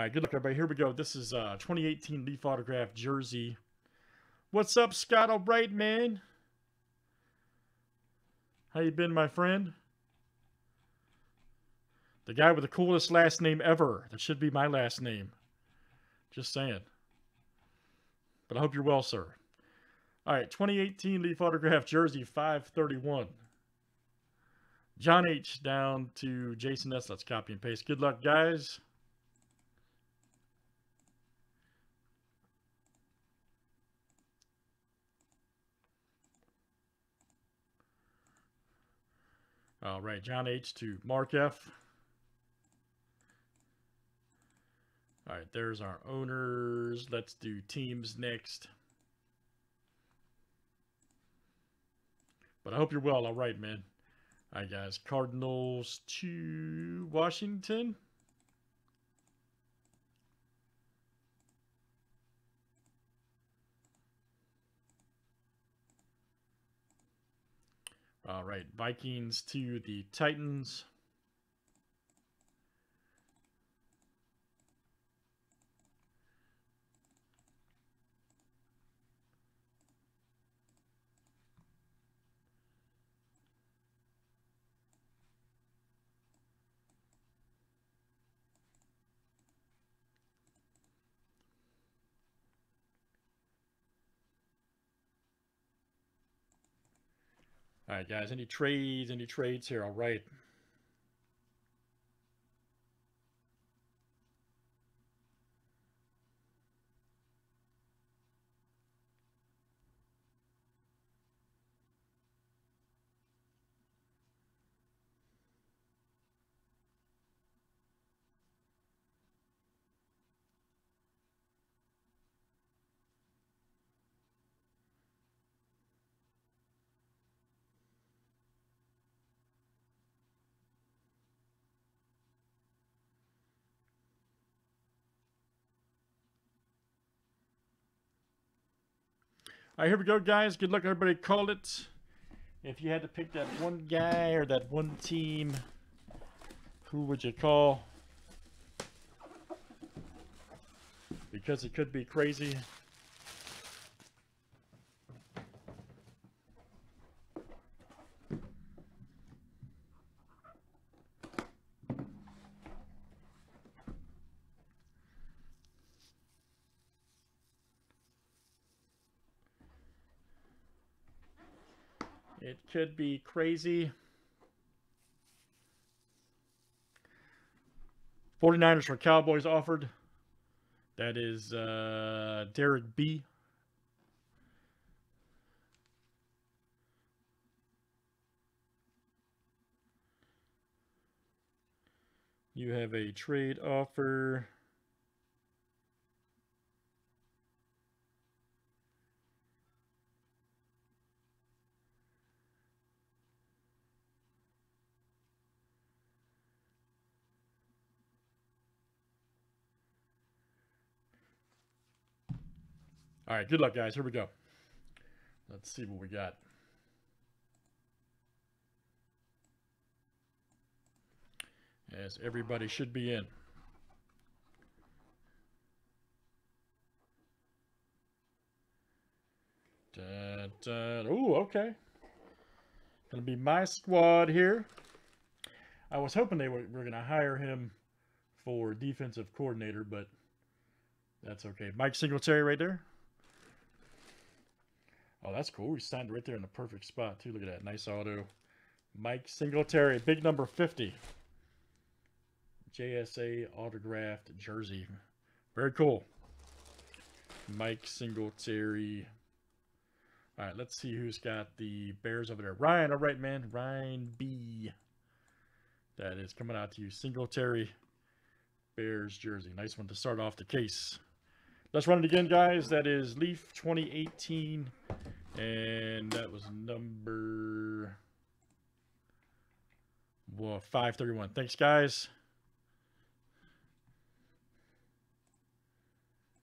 All right, good luck, everybody. Here we go. This is 2018 Leaf Autograph Jersey. What's up, Scott Albright, man? How you been, my friend? The guy with the coolest last name ever. That should be my last name. Just saying. But I hope you're well, sir. All right, 2018 Leaf Autograph Jersey, 531. John H. down to Jason S. Let's copy and paste. Good luck, guys. All right, John H. to Mark F. All right, there's our owners. Let's do teams next. But I hope you're well. All right, man. All right, guys. Cardinals to Washington. All right, Vikings to the Titans. All right, guys, any trades here? All right. All right, here we go, guys. Good luck, everybody. Call it. If you had to pick that one guy or that one team, who would you call? Because it could be crazy. It could be crazy. 49ers for Cowboys offered. That is Derek B. You have a trade offer. All right, good luck, guys. Here we go. Let's see what we got. As everybody should be in. Oh, okay. Gonna be my squad here. I was hoping they were gonna hire him for defensive coordinator, but that's okay. Mike Singletary right there. Oh, that's cool. We signed right there in the perfect spot, too. Look at that. Nice auto. Mike Singletary, big number 50. JSA autographed jersey. Very cool. Mike Singletary. All right, let's see who's got the Bears over there. Ryan, all right, man. Ryan B. That is coming out to you. Singletary, Bears jersey. Nice one to start off the case. Let's run it again, guys. That is Leaf 2018, and that was number 531. Thanks, guys.